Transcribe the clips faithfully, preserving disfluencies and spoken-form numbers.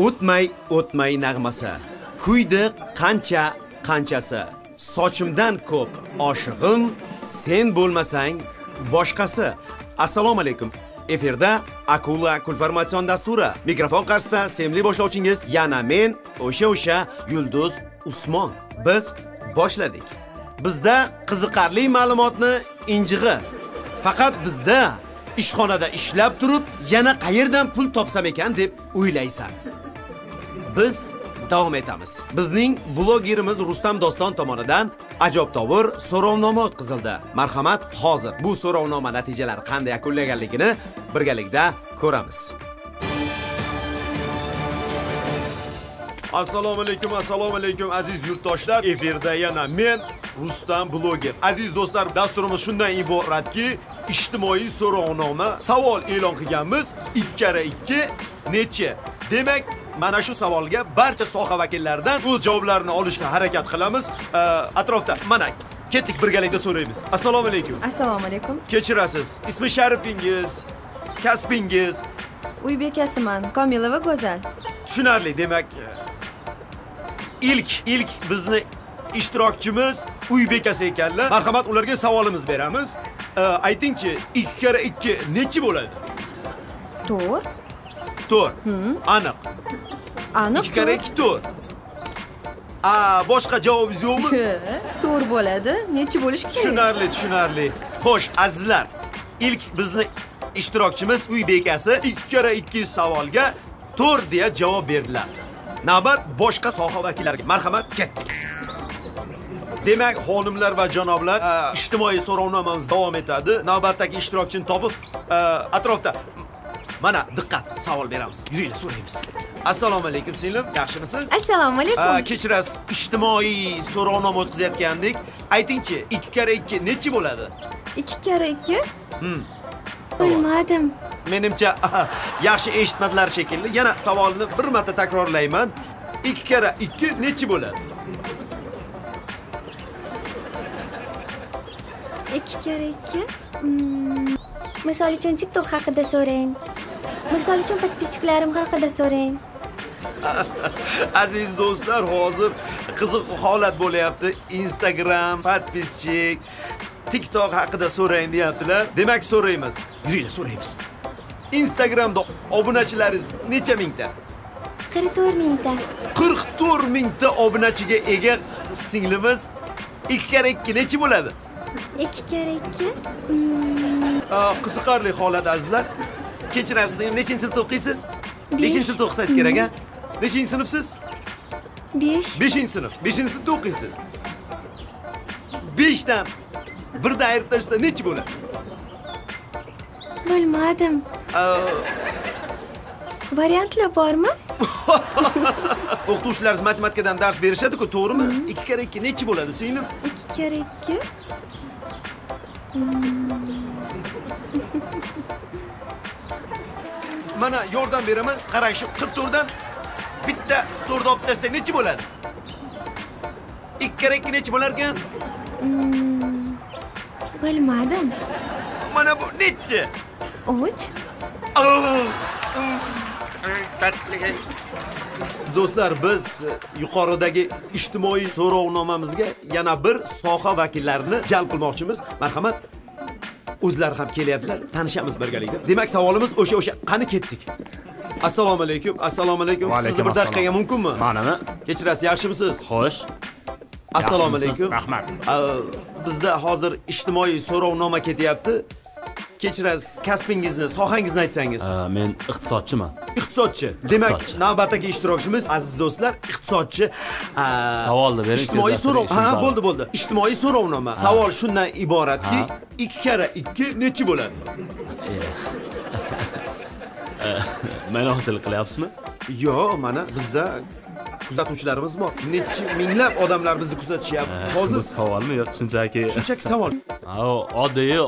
O'tmay o'tmay nag'masi, kuydi qancha qanchasi. Sochimdan ko'p oshig'im, sen bo'lmasang boshqasi. Assalomu alaykum. Efirda Akula Kulformatsion dasturi. Mikrofon qarshisida sevimli boshlovchingiz yana men, o'sha o'sha Yulduz Usmon. Biz boshladik. Bizda qiziqarli ma'lumotni injig'i. Faqat bizda ishxonada ishlab turib, yana qayerdan pul topsam ekan deb o'ylaysan. Biz davom etamiz. Bizning blogerimiz Rustam Doston tomonidan ajabtovur so'rovnoma o'tkazildi. Marhamat, hozir bu so'rovnoma natijalari qanday yakunlanganligini birgalikda ko'ramiz. Assalomu alaykum, assalomu alaykum aziz yurtdoshlar. Efirda yana men Rustam bloger. Aziz do'stlar, dasturimiz shundan iboratki, ijtimoiy so'rovnoma savol e'lon qilganmiz. ikki karra ikki necha? Demak, mana shu savolga barcha soha vakillaridan o'z javoblarini olishga harakat qilamiz. E, atrofda mana ketdik, birgalikda so'raymiz. Assalomu alaykum. Assalomu alaykum. Kechirasiz. Ismi sharifingiz, kasbingiz? Uybekasiman, Komilova Go'zal. Tushunarli. Demak, ilk ilk bizni ishtirokchimiz Uybekasi ekanlar. Marhamat, ularga savolimiz beramiz. E, aytingchi, ikki karra ikki nechi bo'ladi? to'rt. to'rt. Aniq. Aniq. ikki karra ikki to'r. A, boshqa javobingiz yo'qmi? To'r bo'ladi. Necha bo'lish kerak? Tushunarli, tushunarli. Xo'sh, azizlar. Ilk bizni ishtirokchimiz Uybekasi ikki karra ikki savolga to'rt deya javob berdilar. Navbat boshqa soha vakillariga. Marhamat, ketdik. Demak, xonimlar va janoblar, ijtimoiy so'rovnomamiz davom etadi. Navbatdagi ishtirokchini topib, atrofda mana diqqat savol beramiz. Yuringlar, so'raymiz. Assalomu alaykum singlim, yaxshimisiz? Assalomu alaykum. Kechirasiz, ijtimoiy so'rovnoma o'tkazayotgandik. Aytingchi, ikki karra ikki nechi bo'ladi? ikki karra ikki? Hmm. Bilmadim. Menimcha yaxshi eshitmadilar shekilli. Yana savolni bir marta takrorlayman. ikki karra ikki nechi bo'ladi? ikki karra ikki? Hmm. Misol uchun TikTok haqida so'rang. Misol uchun podpischikalarim haqida so'rang. Aziz do'stlar, hozir qiziq holat bo'lyapti. Instagram, podpischik, TikTok haqida so'rang deyaptilar. Demak, so'raymiz. Yuringlar, so'raymiz. Instagramda obunachilaringiz necha mingta? qirq to'rt ming ta. qirq to'rt ming ta obunachiga ega singlimiz ikki karra ikki nechi bo'ladi? ikki karra ikki. Qiziqarli holat azizlar. Kechirasiz, nechinchi sinfda o'qiysiz? nechinchi sinfda o'qisangiz kerak, a? Nechinchi sinfsiz? besh. beshinchi sinf. beshinchi sinfda o'qiysiz. besh dan birdan ayirib tashlasa nechi bo'ladi? Bilmadim. Variantlar bormi? O'qituvchilaringiz matematikadan dars berishadi-ku, to'g'rimi? ikki karra ikki nechi bo'ladi, singlim? ikki karra ikki. Mana yordam beraman. Qarang, shu qirq to'rt dan bitta to'rni olib tashlasak nechi bo'ladi? ikki karra ikki nechi bo'lar ekan? Bilmadim. Mana bu nechi? uch. Do'stlar, biz yuqoridagi ijtimoiy so'rovnomamizga yana bir soha vakillarini jalb qilmoqchimiz. Marhamat, o'zlari ham kelyaptilar, tanishamiz birgalikda. Demak, savolimiz o'sha o'sha qani ketdik. Assalomu alaykum, assalomu alaykum. Sizni bir daqiqaga mumkinmi? Menimi? Kechirasiz, yaxshimisiz? Xo'sh. Assalomu alaykum. Rahmat. Bizda hozir ijtimoiy so'rovnoma ketyapti. Kechirasiz, kasbingizni, sohangizni aytsangiz. Men iqtisodchiman. Iqtisodchi. Demak, navbatdagi ishtirokchimiz aziz do'stlar, iqtisodchi. Savolni bering. Ijtimoiy so'rov. Ha, bo'ldi, bo'ldi. Ijtimoiy so'rovnoma. Savol shundan iboratki, ikki karra ikki nechi bo'ladi? Mana hosil qilyapsizmi? Yo'q, mana bizda kuzatuvchilarimiz bor. Nechi minglab odamlar bizni kuzatishyapti. Hozir bu savolmi yo'q, shunchaki? Shunchaki savol. Ha, oddiy,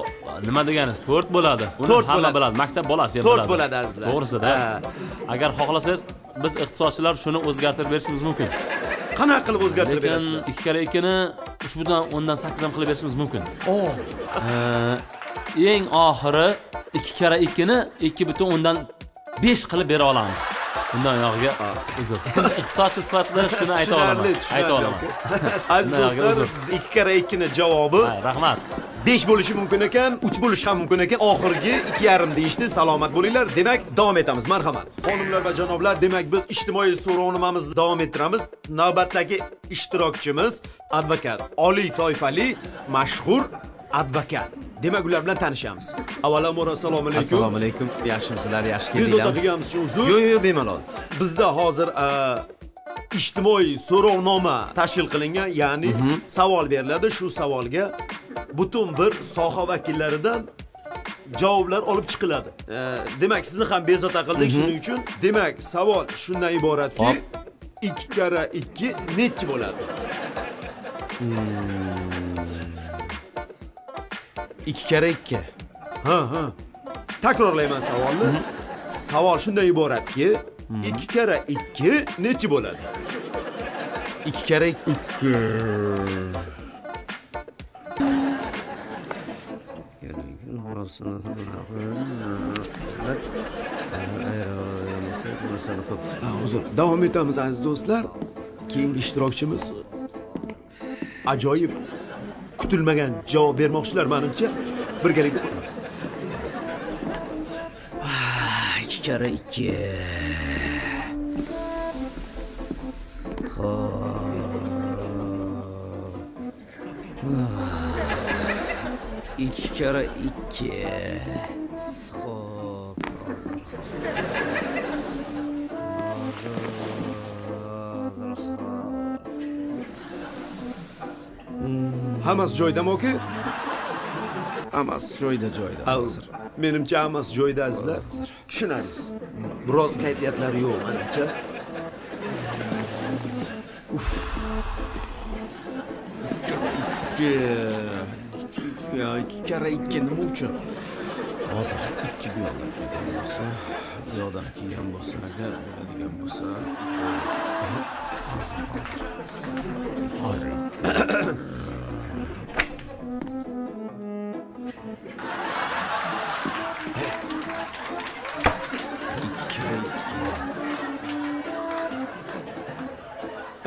nima degani? to'rt bo'ladi. Uni hamma biladi. Maktab bolasi ham biladi. to'rt bo'ladi azizlar. To'g'risida. Agar xohlasangiz, biz iqtisodchilar shuni o'zgartirib berishimiz mumkin. Qanaqa qilib o'zgartirib berasizlar? ikki karra ikki ni uch butun o'ndan sakkiz ham qilib berishimiz mumkin. Oh. Eng oxiri ikki karra ikki ni ikki butun o'ndan besh qilib bera olamiz. Bundan yargı uzun. İxtisatçı sıfatlar şunu ayta olaman. Ayta olaman. Aziz dostlar, iki kere ikkini cevabı. Rahmat. besh bo'lishi mumkin ekan, uch bo'lishi ham mumkin ekan. Oxirgi ikki yarim deyishdi. Salomat bo'linglar. Demak, davom etamiz. Marhamat. Xonimlar va janoblar, demak biz ijtimoiy so'rovnomamizni davom ettiramiz. Navbatdagi ishtirokchimiz advokat, oliy toifali mashhur advokat. Demak, ular bilan tanishamiz. Avvalambor assalomu alaykum. Assalomu alaykum. Yaxshimisizlar? Yaxshi kelibsizlar. Biz o'tirganimiz uchun uzr. Yo'q, yo'q, bemalol. Bizda hozir ijtimoiy so'rovnoma tashkil qilingan, ya'ni savol beriladi. Shu savolga butun bir soha vakillaridan javoblar olib chiqiladi. Demak, sizni ham bezovta qildik shuning uchun. Demak, savol shundan iboratki, ikki karra ikki nechi bo'ladi? ikki karra ikki. Ha, ha. Takrorlayman savolni. Savol shundan iboratki, ikki karra ikki nechi bo'ladi? ikki karra ikki. Hozir davom etamiz aziz do'stlar. Keyingi ishtirokchimiz ajoyib, kutilmagan javob bermoqchilar menimcha. Birgalikda ko'ramiz. ikki karra ikki. Ha. ikki karra ikki. Xo'p, hozir hozir. Hammasi joyidami? Hammasi joyida, joyida. Hozir. Menimcha hammasi joyida azizlar. Tushunamiz. Biroz kayfiyatlari yo'q menimcha. Uf. Ya iki kere ikki nima uchun? Hozir ikki bu yoqdan kelgan bo'lsa, bu yoqdan kelgan bo'lsa, agar bo'ladigan bo'lsa, hozir hozir. ikki karra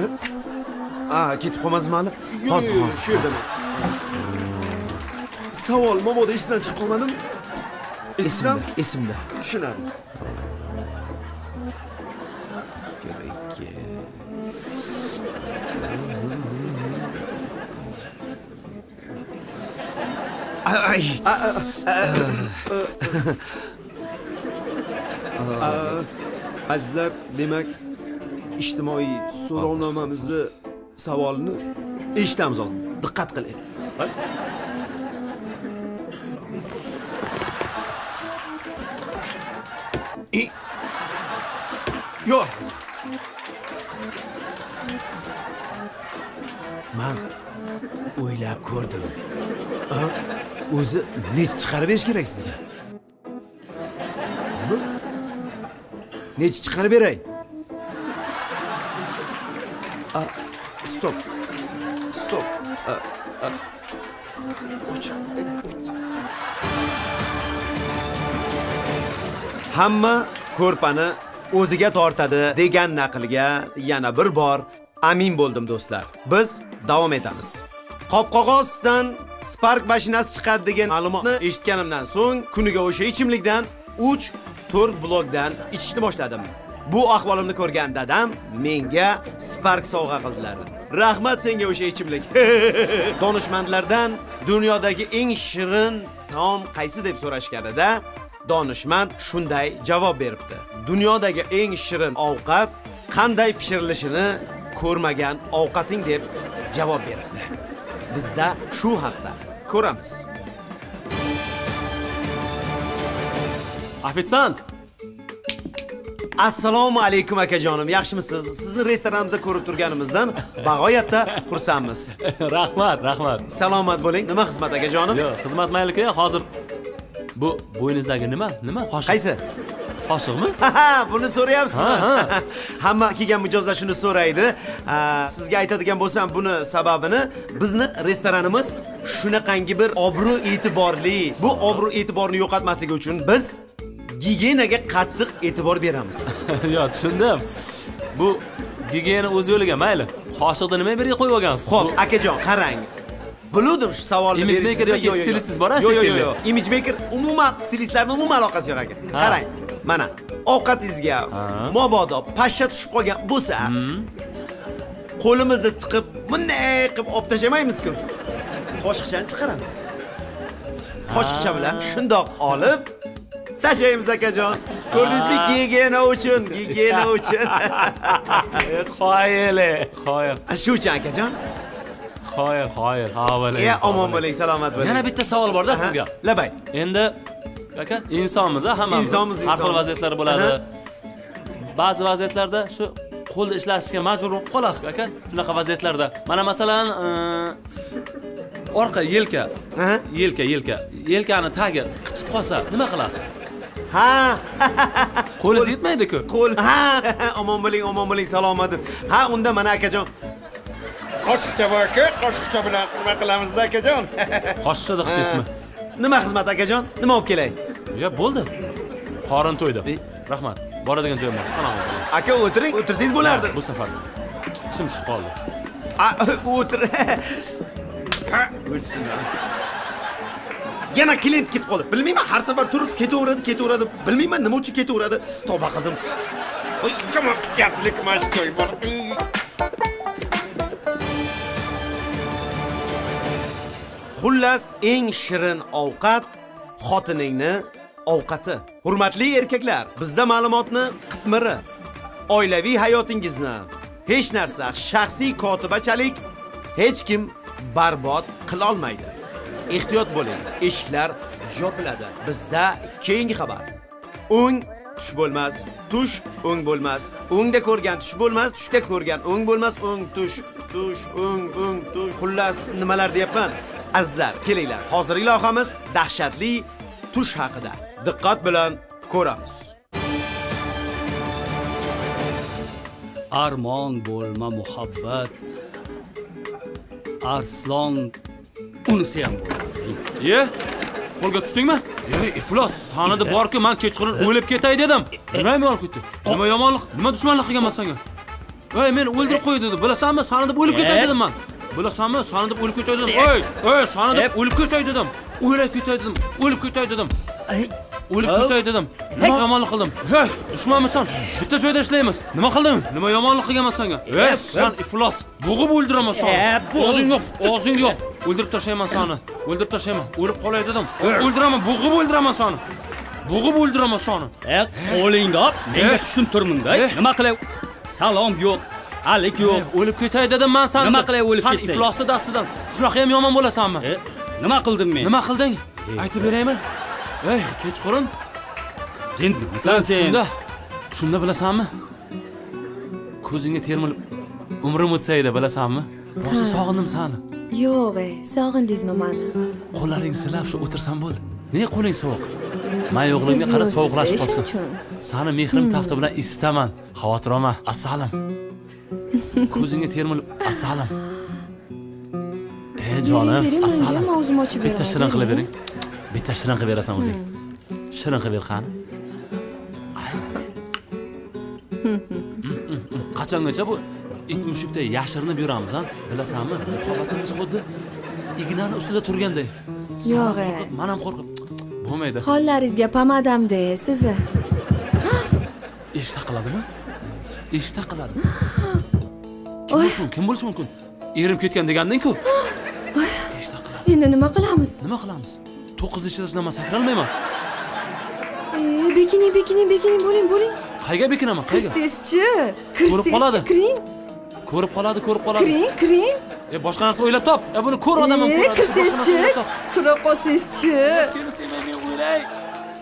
ikki. Ah, ketib qolmadingizmi hali? Hozir hozir. Savol mabodo esimdan chiqib qolmadim. Esimda, esimda. Tushunarli. ikki karra ikki. Ay. Azizlar, demak, ijtimoiy so'rovnomamizni savolini eshitamiz hozir. Diqqat qiling. Yo'q. Men o'ylab ko'rdim. A, o'zi nech chiqarib berish kerak sizga? Nima? Nech chiqarib beray? A, stop. Stop. A, a. O'ch. Hamma ko'rpani o'ziga tortadi degan naqlga yana bir bor amin bo'ldim do'stlar. Biz davom etamiz. Qopqog'ozdan Spark mashinasi chiqadi degan ma'lumotni eshitganimdan so'ng kuniga o'sha ichimlikdan uch to'rt blokdan ichishni boshladim. Bu ahvolimni ko'rgan dadam menga Spark sovg'a qildilar. Rahmat senga o'sha ichimlik. Donishmandlardan dunyodagi eng shirin taom qaysi deb so'rashganida donishmand shunday javob beribdi. Dunyodagi eng shirin ovqat qanday pishirilishini ko'rmagan ovqating deb javob beribdi. Bizda shu haqda ko'ramiz. Ofitsant. Assalomu alaykum akajonim. Yaxshimisiz? Sizni restoranimizda ko'rib turganimizdan bag'oyatda xursandmiz. Rahmat, rahmat. Salomat bo'ling. Nima xizmat akajonim? Yo'q, xizmat mayliga hozir. Bu bo'yningizdagi nima? Nima? Qoshiq. Qaysi? Qoshiqmi? Ha, buni so'rayapsizmi? Hamma kelgan mijozlar shuni so'raydi. Sizga aytadigan bo'lsam, buni sababini bizni restoranimiz shunaqangi bir obro' e'tiborli. Bu obro' e'tiborni yo'qotmasligi uchun biz gigiyenaga qattiq e'tibor beramiz. Yo, tushundim. Bu gigiyena o'z yo'liga, mayli. Qoshiqni nimaga birga qo'yib olgansiz? Xo'p, akajon, qarang. Bildim şu savolni berish. Image maker yoki stilsiz borasiz. Yo yo yo. Image maker umuman stilistlarning umuman aloqasi yo'q aka. Qarang, mana ovqatingizga mobodo pashsha tushib qolgan bo'lsa, qo'limizni tiqib, bunday qilib olib tashlamaymiz-ku. Qoshiqchani chiqaramiz. Qoshiqcha bilan shundoq olib tashlaymiz akajon. Ko'rdingizmi, gigiyena uchun, gigiyena uchun. Qoyil, qoyil. Ashucha akajon. Hayır, hayır, havale. Ya aman böyle, selamet böyle. Yana bitti savol var da sizga. Labay. Endi, bakın, insanımız ha, hemen. İnsanımız, insanımız. Akıl vaziyetleri buladı. Bazı vaziyetlerde şu kol işleşken mecbur kolas, bakın. Şunaka vaziyetlerde. Bana mesela, ıı, orka yelka, yelka, yelka, yelkanın tagi qitib qolsa, nima qilasiz? Ha. Qo'lingiz yetmaydi-ku. Qo'l. Ha, aman bo'ling, aman bo'ling, selamet. Ha, unda mana akajon. Qoshiqcha bo'ki, qoshiqcha bilan nima qilamiz-da akajon? Qoshiqda xizmatmi? Nima xizmat akajon? Nima olib kelay? Yo, bo'ldi. Qorin to'ydi. Rahmat. Boradigan joyim bor. Salom. Aka, o'tiring, o'tirsangiz bo'lardi. Bu safar. Ishim chiqib qoldi. A, o'tir. Ha, o'tsin. Yana klient ketib qoldi. Bilmayman, har safar turib ketaveradi, ketaveradi. Bilmayman, nima uchun ketaveradi. Tavba qildim. Voy, nima qilyaptilik mana shu joy bor. Xullas, eng shirin ovqat xotiningni ovqati. Hurmatli erkaklar, bizda ma'lumotni qitmiri, oilaviy hayotingizni hech narsa shaxsiy kotibachalik hech kim barbod qila olmaydi. Ehtiyot bo'ling, eshiklar yopiladi. Bizda keyingi xabar. O'ng tush bo'lmas, tush o'ng bo'lmas. O'ngda ko'rgan tush bo'lmas, tushda ko'rgan o'ng bo'lmas, o'ng tush, tush o'ng, o'ng tush. Xullas, nimalar deyapman? Azizlar, kelinglar. Hozirgi lavhamiz dahshatli tush haqida. Diqqat bilan ko'ramiz. Armon bo'lma muhabbat. Arslon unisi ham bo'ldi. Ye? Qo'lga tushdingmi? Yo'q, iflos. Sanada bor-ku, men kechqurun o'lib ketay dedim. Nima yo'l ketdi? Nima yomonlik, nima dushmanlik qilganman senga? Voy, meni o'ldirib qo'y dedi. Bilasanmi, sanada o'lib ketay dedim men. Bilasanmi, sani deb o'lib ketay dedim. Oy, oy, sani deb o'lib ketay dedim. O'lib ketay dedim. O'lib ketay dedim. O'lib ketay dedim. Nima yomonlik qildim? Hey, dushmanmisan? Bitta joyda ishlaymiz. Nima qildim? Nima yomonlik qilganman senga? Hey, sen iflos. Bo'g'ib o'ldiraman seni. O'zing yo'q, o'zing yo'q. O'ldirib tashlayman seni. O'ldirib tashlayman. O'lib qolay dedim. O'ldiraman, bo'g'ib o'ldiraman seni. Bo'g'ib o'ldiraman seni. Ey, qo'lingni op, menga tushuntirming-da. Nima qilay? Salom yo'q. Alik yo'q, o'lib ketay dedim men senga. Nima qilay o'lib ketsang? Sen iflosi dastidan shunaqa ham yomon bo'lasanmi? Nima qildim men? Nima qilding? Aytib beraymi? Ey, kechqurun. Jinmisan sen? Shunda, shunda bilasanmi? Ko'zingga termilib umrim o'tsaydi bilasanmi? Rosa sog'indim seni. Yo'q, sog'indingizmi meni? Qo'llaring silab shu o'tirsam bo'ldi. Nega qo'ling sovuq? Men o'g'limga qarab sovuqlashib qolsam. Seni mehrim taxti bilan istaman. Xavotir olma, asalim. Ko'zingga termilib, asalim. Ey jonim, asalim. Bitta shirin qilib bering. Bitta shirin qilib berasan o'zing. Shirin qilib ber qani. Qachongacha bu it mushukda yashirinib yuramiz, ha? Bilasanmi? Muhabbatimiz xuddi ignaning ustida turganday. Yo'q, men ham qo'rqib bo'lmaydi. Qo'llaringizga pomadamda sizni. Ishta qiladimi? Ishta qiladi. Kim bo'lishi mumkin? Erim ketgan deganding-ku. Ishta qiladi. Endi nima qilamiz? Nima qilamiz? to'qqizinchi yildan sakralmayman. E, bekining, bekining, bekining, bo'ling, bo'ling. Qayga bekinaman? Qayga? Siz-chi? Ko'rib qoladi. Kiring. Ko'rib qoladi, ko'rib qoladi. Kiring, kiring. E, boshqa narsa o'ylab top. E, buni ko'r odamman ko'radi. E, kirsiz-chi? Ko'rib qolsiz-chi? Seni sevmayman o'ylay.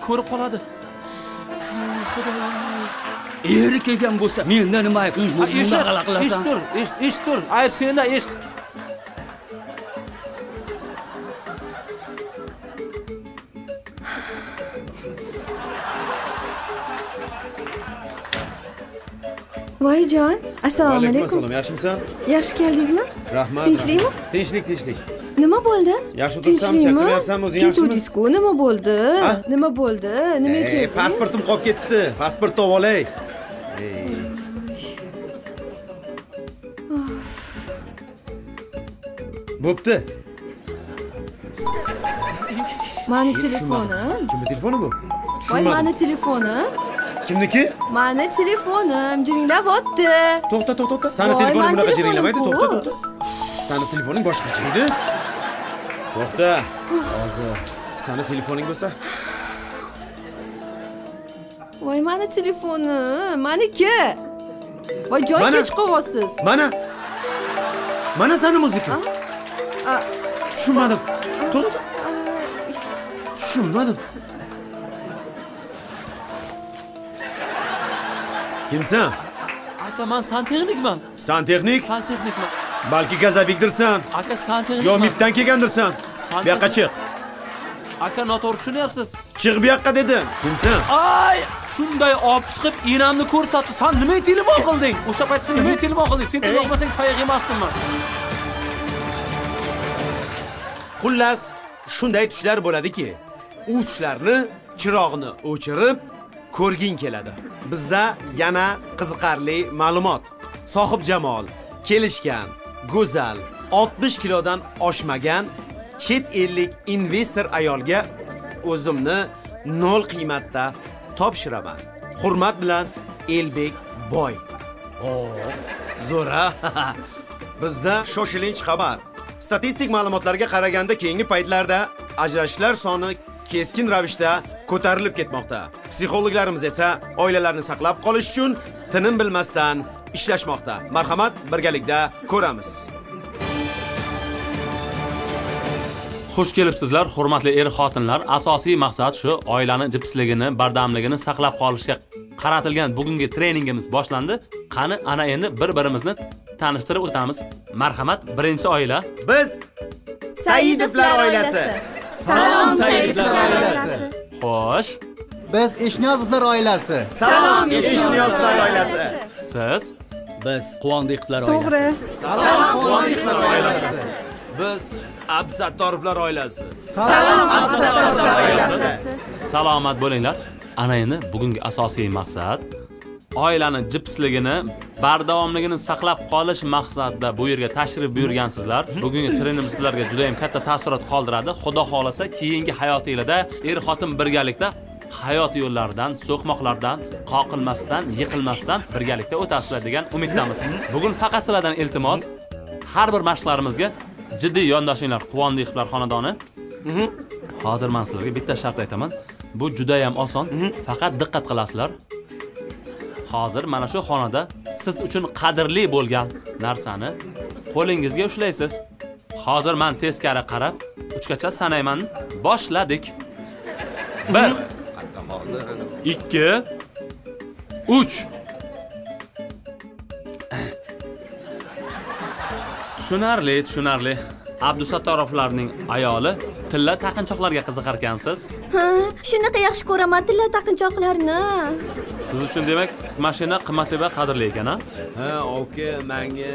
Ko'rib qoladi. Xudoyim. Eri kelgan bo'lsa, mendan nima ayb? Nima g'alaqlasan? Eshtur, eshtur, ayb sendan, esht. Voyjon, assalomu alaykum. Yaxshimisan? Yaxshi keldingizmi? Rahmat. Tinchlikmi? Tinchlik, tinchlik. Nima bo'ldi? Yaxshi o'tirsam, charchab yapsam o'zing yaxshimi? Ketdik-ku, nima bo'ldi? Nima bo'ldi? Nima keldingiz? Pasportim qolib ketibdi. Pasport topib olay. Bo'pti. Mani telefonim. Kimning telefoni bu? Voy, mani telefonim. Kimniki? Mani telefonim jiringlab o'tdi. To'xta, to'xta. Sani telefoning bunaqa jiringlamaydi. To'xta, to'xta. Sani telefoning boshqacha edi. To'xta. Hozir sani telefoning bo'lsa. Voy, mani telefonim, meniki. Voy, joy kech qo'yasiz. Mana. Mana sani muzika. Tushunmadim. To'xta. Tushunmadim. Kimsan? Aka, men santexnikman. Santexnik? Santexnikman. Balki gazavikdirsan. Aka, santexnik. Yo, mibdan kelgandirsan. Bu yoqqa chiq. Aka, noto'g'ri tushunyapsiz. Chiq bu yoqqa dedim. Kimsan? Ay, shunday olib chiqib, enamni ko'rsatdi. Sen nima telefon qilding? O'sha paytda sen nima telefon qilding? Sen telefon qilmasang tayoq yemasdingmi? Xullas, shunday tushlar bo'ladiki, u tushlarni chiroqni o'chirib ko'rging keladi. Bizda yana qiziqarli ma'lumot. Sohibjamol, kelishgan, go'zal, oltmish kilodan oshmagan chet ellik investor ayolga o'zimni nol qiymatda topshiraman. Hurmat bilan Elbek Boy. Oo, zo'ra. Bizda shoshilinch xabar. Statistik ma'lumotlarga qaraganda keyingi paytlarda ajrashishlar soni keskin ravishda ko'tarilib ketmoqda. Psixologlarimiz esa oilalarni saqlab qolish uchun tinim bilmasdan ishlashmoqda. Marhamat, birgalikda ko'ramiz. Xush kelibsizlar, hurmatli er-xotinlar. Asosiy maqsad shu, oilani jipsligini, bardamligini saqlab qolishga qaratilgan bugungi treningimiz boshlandi. Qani ana endi bir-birimizni tanishtirib o'tamiz. Marhamat, birinchi oila. Biz Saidovlar oilasi. Salom Saidlar oilasi. Xo'sh. Biz Eshniyozovlar oilasi. Salom Eshniyozovlar oilasi. Siz? Biz Quvondiqlar oilasi. Salom Quvondiqlar oilasi. Biz Abzattorovlar oilasi. Salom Abzattorovlar oilasi. Salomat bo'linglar. Ana endi bugungi asosiy maqsad oilani jipsligini, bardavomligini saqlab qolish maqsadida bu yerga tashrif buyurgansizlar. Bugungi trenimiz sizlarga juda ham katta ta'sirot qoldiradi. Xudo xolasa, keyingi hayotingizda er-xotin birgalikda hayot yo'llaridan, so'qmoqlardan qoqilmasdan, yiqilmasdan birgalikda o'tasizlar degan umiddamiz. Bugun faqat sizlardan iltimos, har bir mashqlarimizga jiddiy yondashinglar, Quvondiqlar xonadoni. Hozir men sizlarga bitta shart aytaman. Bu juda ham oson, faqat diqqat qilasizlar. Hozir mana shu xonada siz uchun qadrli bo'lgan narsani qo'lingizga ushlaysiz. Hozir men teskari qarab uchgacha sanayman. Boshladik. bir, ikki, uch. Tushunarli, tushunarli. Abdusattorovlarning ayoli tilla taqinchoqlarga qiziqar ekansiz. Ha, shunaqa yaxshi ko'raman tilla taqinchoqlarni. Siz uchun demak, mashina qimmatli va qadrli ekan, ha? Ha, oka, menga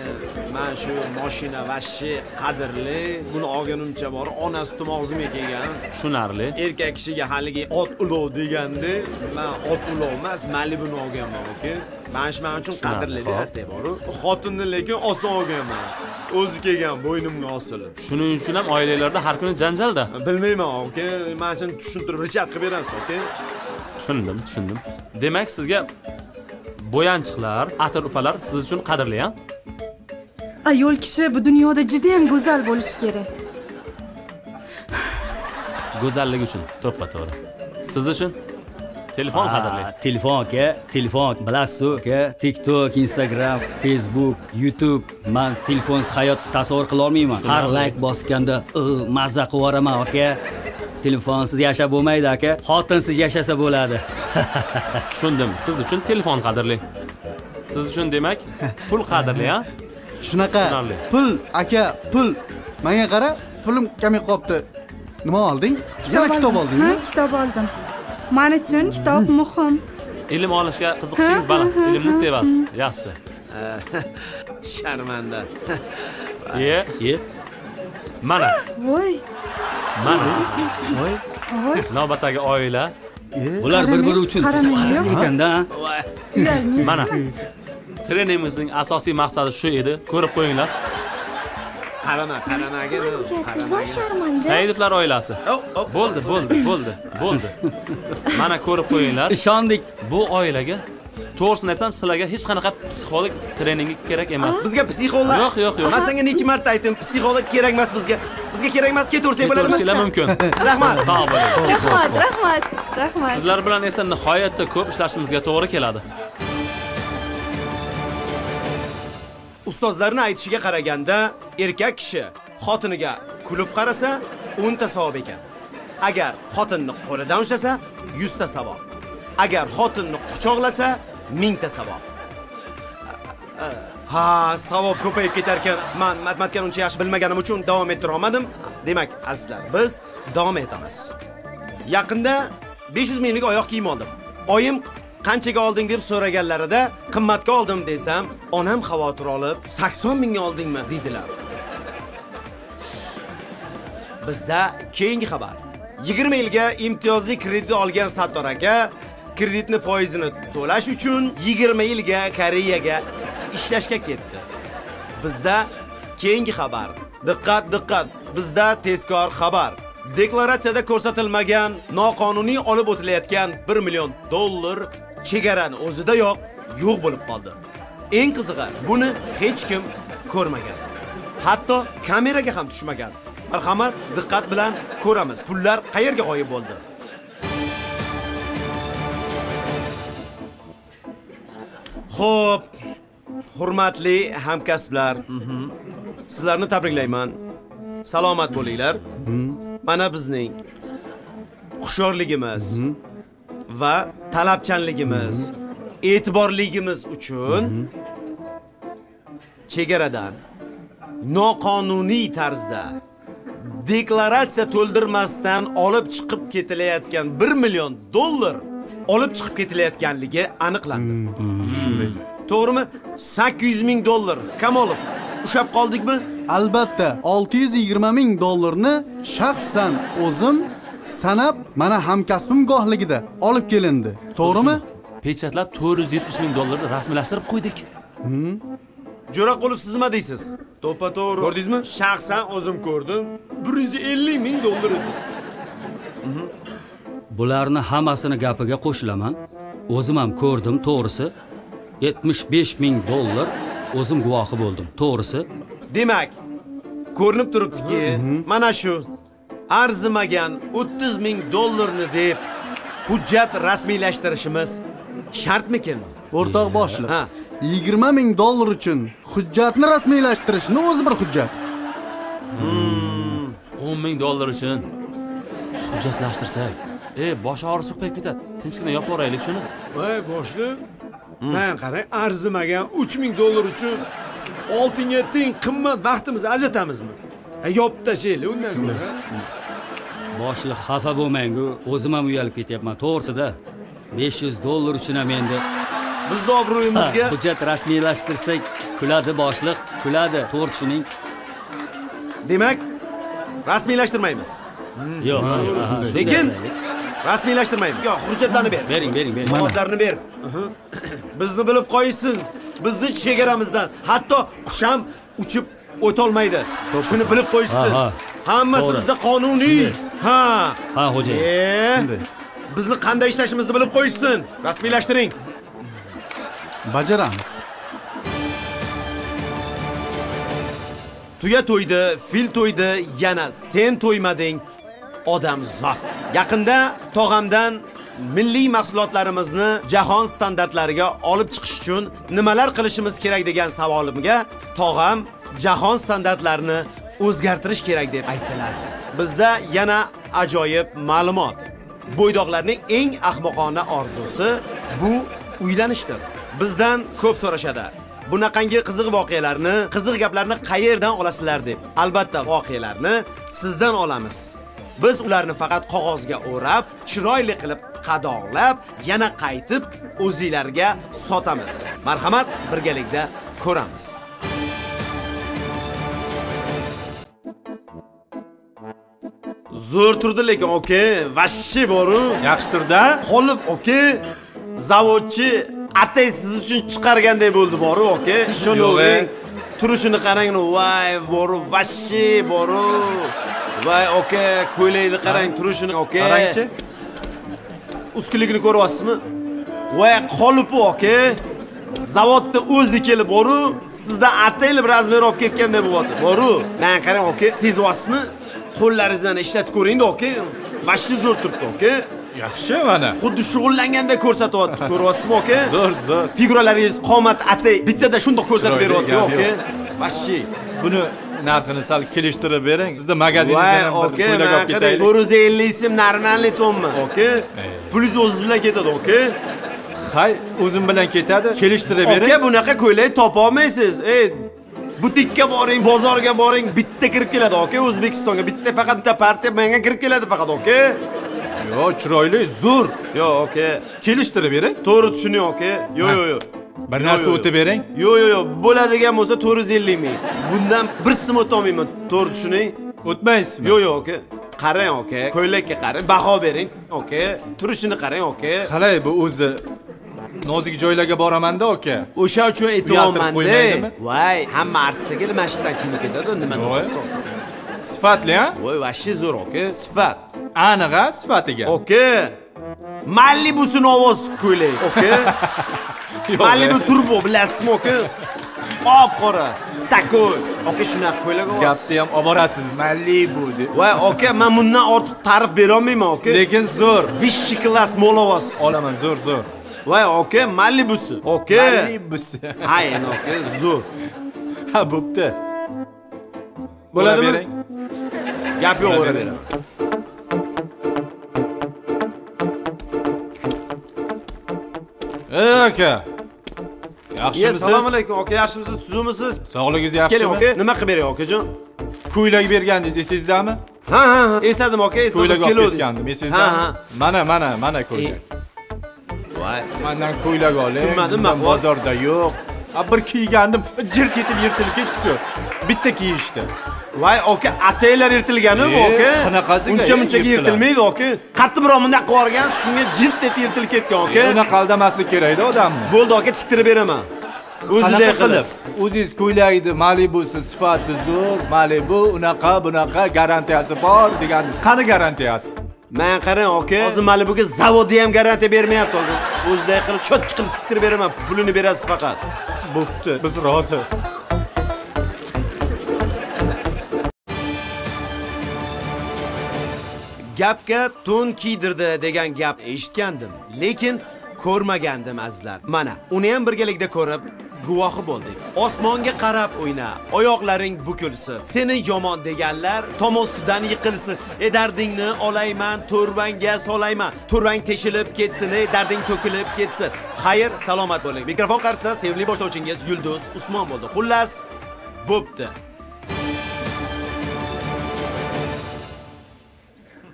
men shu mashina vashi qadrli, buni olganimcha bor, onasi tomog'imga kelgan. Tushunarli. Erkak kishiga haligi ot ulov deganda, men ot ulov emas, Malibu'ni olganman, oka. Manish men uchun qadrli deb boru. Xotinni lekin oson olganman. O'zi kelgan bo'ynimga osilib. Shuning uchun ham oilalarda har kuni janjalda. Bilmayman, oka. Men sizni tushuntirib richat qilib berasiz, oka. Tushundim, tushundim. Demak, sizga bo'yanchiqlar, atir upalar siz uchun qadrli, ha? Ayol kishi bu dunyoda juda ham go'zal bo'lishi kerak. Go'zalligi uchun to'ppa-to'g'ri. Siz uchun telefon qadrli. Telefon aka, telefon bilasiz-ku, TikTok, Instagram, Facebook, YouTube. Men telefonsiz hayotni tasavvur qila olmayman. Har like bosganda mazza qilib yoraman, aka. Telefonsiz yashab bo'lmaydi, aka. Xotinsiz yashasa bo'ladi. Tushundim. Siz uchun telefon qadrli. Siz uchun demak, pul qadrli, ha? Shunaqa. Pul, aka, pul. Menga qara, pulim kamib qolibdi. Nima olding? Yana kitob oldingmi? Ha, kitob oldim. Men uchun kitob muhim. Ilm olishga qiziqishingiz baland, ilmni sevasiz. Yaxshi. Sharmanda. Ye, ye. Mana. Voy. Mana. Voy. Voy. Navbatdagi oila. Bular bir-biri uchun ekanda. Mana. Treningimizning asosiy maqsadi shu edi. Ko'rib qo'yinglar. Qarama, qaramaga. Siz boshlarman. Saidovlar oilasi. Bo'ldi, bo'ldi, bo'ldi, bo'ldi. Mana ko'rib qo'yinglar. Ishondik. Bu oilaga to'g'risini aytsam, sizlarga hech qanaqa psixolog treningi kerak emas. Bizga psixolog. Yo'q, yo'q, yo'q. Men senga necha marta aytdim, psixolog kerak emas bizga. Bizga kerak emas, ketaversak bo'ladi. Sizlar mumkin. Rahmat. Sog' bo'ling. Rahmat, rahmat, rahmat. Sizlar bilan esa nihoyatda ko'p ishlashimizga to'g'ri keladi. Ustozlarning aytishiga qaraganda, erkak kishi xotiniga kulib qarasa, o'n ta savob ekan. Agar xotinni qo'lidan ushlasa, yuz ta savob. Agar xotinni quchoqlasa, ming ta savob. Ha, savob ko'payib ketar ekan. Men matematikani uncha yaxshi bilmaganim uchun davom ettira olmadim. Demak, azizlar, biz davom etamiz. Yaqinda besh yuz minglik oyoq kiyim oldim. Oyim qanchaga olding deb so'raganlarida qimmatga oldim desam, onam xavotir olib, sakson mingga oldingmi dedilar. Bizda keyingi xabar. yigirma yilga imtiyozli kredit olgan Sattor aka kreditni foizini to'lash uchun yigirma yilga Koreyaga ishlashga ketdi. Bizda keyingi xabar. Diqqat, diqqat. Bizda tezkor xabar. Deklaratsiyada ko'rsatilmagan, noqonuniy olib o'tilayotgan bir million dollar chegarani o'zida yo'q, yo'q bo'lib qoldi. Eng qizig'i, buni hech kim ko'rmagan. Hatto kameraga ham tushmagan. Marhamat, diqqat bilan ko'ramiz. Pullar qayerga g'oyib bo'ldi? Xo'p, hurmatli hamkasblar, sizlarni tabriklayman. Salomat bo'linglar. Mana bizning xushyorligimiz va talabchanligimiz, e'tiborligimiz uchun chegaradan noqonuniy tarzda deklaratsiya to'ldirmasdan olib chiqib ketilayotgan bir million dollar olib chiqib ketilayotganligi aniqlandi. Shunday. To'g'rimi? sakkiz yuz ming dollar. Kamolov, ushab qoldikmi? Albatta, olti yuz yigirma ming dollarni shaxsan o'zim sanab mana hamkasbim gohligida olib kelindi. To'g'rimi? Pechatlab to'rt yuz yetmish ming dollarni rasmiylashtirib qo'ydik. Jo'raqulov, siz nima deysiz? To'ppa to'g'ri. Ko'rdingizmi? Shaxsan o'zim ko'rdim. bir yuz ellik ming dollar edi. Bularni hammasini gapiga qo'shilaman. O'zim ham ko'rdim, to'g'risi. yetmish besh ming dollar o'zim guvohi bo'ldim, to'g'risi. Demak, ko'rinib turibdiki, mana shu arzimagan o'ttiz ming dollarni deb hujjat rasmiylashtirishimiz shartmikin? O'rtoq boshliq, yigirma ming dollar uchun hujjatni rasmiylashtirishni o'zi bir hujjat. o'n ming dollar uchun hujjatlashtirsak, ey, bosh og'risi qo'yib ketadi. Tinchgina yopib o'raylik shuni. Voy, boshliq. Men qarang, arzimagan uch ming dollar uchun oltinga teng qimmat vaqtimizni ajratamizmi? Yopib tashlaylik undan ko'ra. Boshliq, xafa bo'lmang-ku, o'zim ham uyalib ketyapman, to'g'risida. besh yuz dollar uchun ham endi bizning obro'yimizga hujjat rasmiylashtirsak, kuladi boshliq, kuladi to'rtchining. Demak, rasmiylashtirmaymiz. Yo'q, lekin rasmiylashtirmaymiz. Yo'q, hujjatlarni ber. Bering, bering, bering. Hujjatlarni ber. Bizni bilib qo'ysin. Bizni chegaramizdan hatto qush ham uchib o'ta olmaydi. Shuni bilib qo'yishsin. Hammasi bizda qonuniy. Ha. Ha, xo'jayin. Bizni qanday ishlashimizni bilib qo'yishsin. Rasmiylashtiring. Bajaramiz. Tuya to'ydi, fil to'ydi, yana sen to'ymading. Odam zot. Yaqinda tog'amdan milliy mahsulotlarimizni jahon standartlariga olib chiqish uchun nimalar qilishimiz kerak degan savolimga tog'am jahon standartlarini o'zgartirish kerak deb aytdilar. Bizda yana ajoyib ma'lumot. Bo'ydoqlarning eng ahmoqona orzusi bu uylanishdir. Bizdan ko'p so'rashadi. Bunaqangi qiziq voqealarni, qiziq gaplarni qayerdan olasizlar deb. Albatta, voqealarni sizdan olamiz. Biz ularni faqat qog'ozga o'rab, chiroyli qilib qadoqlab, yana qaytib o'zingizlarga sotamiz. Marhamat, birgalikda ko'ramiz. Zo'r turdi lekin oke, vashshi boru. Yaxshi turdi. Qolib oke, zavodchi atay siz uchun chiqargandek bo'ldi boru oke. Ishonavering. Turishini qarang, voy boru vashshi boru. Voy oke, ko'ylakni qarang, turishini oke. Qarangchi. Uskunligini ko'ryapsizmi? Voy qolipi oke. Zavodda o'zi kelib boru, sizda atayli razmer olib ketgandek bo'ldi. Boru, men qarang oke, sezyapsizmi? Qo'llaringizni ishlatib ko'ring-da oke. Vashshi zo'r turibdi oke. Yaxshi mana. Xuddi shug'ullanganda ko'rsatyapti. Ko'ryapsizmi oke? Zo'r, zo'r. Figuralaringiz qomat atay bittada shundoq ko'rsatib beryapti oke. Vashshi. Buni narxini sal kelishtirib bering. Sizda magaziningizdan bir ko'ylak olib ketaylik. to'rt yuz ellik so'm normalniy to'nmi oke? Pulingiz o'zingiz bilan ketadi oke. Hay, o'zim bilan ketadi. Kelishtirib bering. Oke, bunaqa ko'ylak topa olmaysiz. Ey, butikka boring, bozorga boring, bitta kirib keladi. Oke, O'zbekistonga bitta faqat bitta partiya menga kirib keladi faqat. Oke. Yo, chiroyli, zo'r. Yo, oke. Kelishtirib bering. To'g'ri tushuning oke. Yo, yo, yo. Bir narsa o'tib bering. Yo, yo, yo. Bo'ladigan bo'lsa to'rt yuz ellik ming. Bundan bir sim o'ta olmayman. To'g'ri tushuning? O'tmaysizmi? Yo, yo, oke. Qarang oke. Ko'ylakka qarang, baho bering. Oke. Turishini qarang oke. Qalay bu o'zi nozik joylarga boraman-da aka. O'sha uchun e'tiborni qo'ymaydimi? Voy, hamma artsaga mashinadan kiyinib ketadi, nima bo'lsa. Sifatli, ha? Voy, vashshi zo'r aka, sifat. Aniq-a sifatiga. Aka. Malibu'sin ovoz ko'ylak, aka. Malibu turbo bilasizmi aka? Qop-qora, takoy. Aka shunaqa ko'ylak ovoz. Gapni ham oborasiz, Malibu deb. Voy, aka, men bundan ortiq ta'rif bera olmayman aka. Lekin zo'r, vishchi klass molovoz. Olaman, zo'r, zo'r. Vay oke, Malibu'si. Oke. Malibu'si. Hayır, oke, zo'r. Ha, bo'pti. Bo'ladimi? Gap yo'q, o'ra beraman. Ey aka. Yaxshimisiz? Assalomu alaykum. Oke, yaxshimisiz? Tuzumisiz? Sog'ligingiz yaxshimi? Keling, oke. Nima qilib beray, okajon? Ko'ylak bergandingiz, esizdami? Ha, ha, esladim, oke, esladim. Ko'ylak olib ketgandim, esizdami? Mana, mana, mana ko'ylak. Vay, mendan ko'ylak oling. Tushunmadimmi? Bozorda yo'q. A bir kiygandim, jirt etib yirtilib ketdi-ku. Bitta kiyishdi. Vay, oka, ataylar yirtilgani bu, oka. Qanaqasiga? Uncha-muncha yirtilmaydi, oka. Qattiqroq bunday qilib o'rgan, shunga jirt etib yirtilib ketgan, oka. Buni qaldamaslik kerak-da odamni. Bo'ldi, oka, tiktirib beraman. O'zingizday qilib. O'zingiz ko'ylakni Malibu'si sifati zo'r, Malibu unaqa, bunaqa garantiyasi bor deganingiz. Qani garantiyasi? Men qarang oka, hozir Malibu'ga zavodi ham garantiya bermayapti oka. O'zingizday qilib cho'tki qilib tiktirib beraman, pulini berasiz faqat. Bo'pti, biz rozi. Gapga to'n kiydirdi degan gap eshitgandim, lekin ko'rmagandim azizlar. Mana, uni ham birgalikda ko'rib guvohi bo'ldik. Osmonga qarab o'yna, oyoqlaring bukilsin. Seni yomon deganlar tomostidan yiqilsin. E dardingni olayman, to'rvangga solayman. To'rvang teshilib ketsin, e darding to'kilib ketsin. Xayr, salomat bo'ling. Mikrofon qarsa, sevimli boshlovchingiz Yulduz Usmon bo'ldi. Xullas, bo'pti.